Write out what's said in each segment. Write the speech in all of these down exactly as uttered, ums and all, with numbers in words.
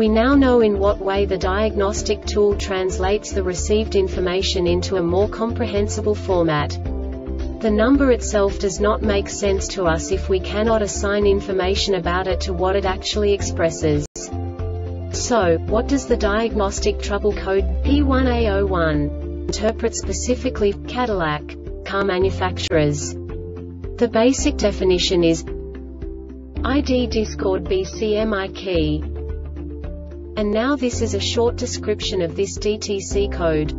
We now know in what way the diagnostic tool translates the received information into a more comprehensible format. The number itself does not make sense to us if we cannot assign information about it to what it actually expresses. So, what does the diagnostic trouble code P one A zero one interpret specifically for Cadillac car manufacturers? The basic definition is I D discord B C M I key. And now this is a short description of this D T C code.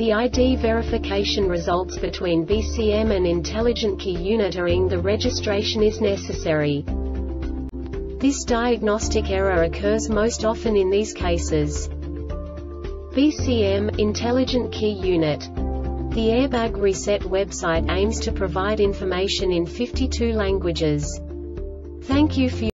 The I D verification results between B C M and intelligent key unit are I N G. The registration is necessary. This diagnostic error occurs most often in these cases. B C M, intelligent key unit. The Airbag Reset website aims to provide information in fifty-two languages. Thank you for your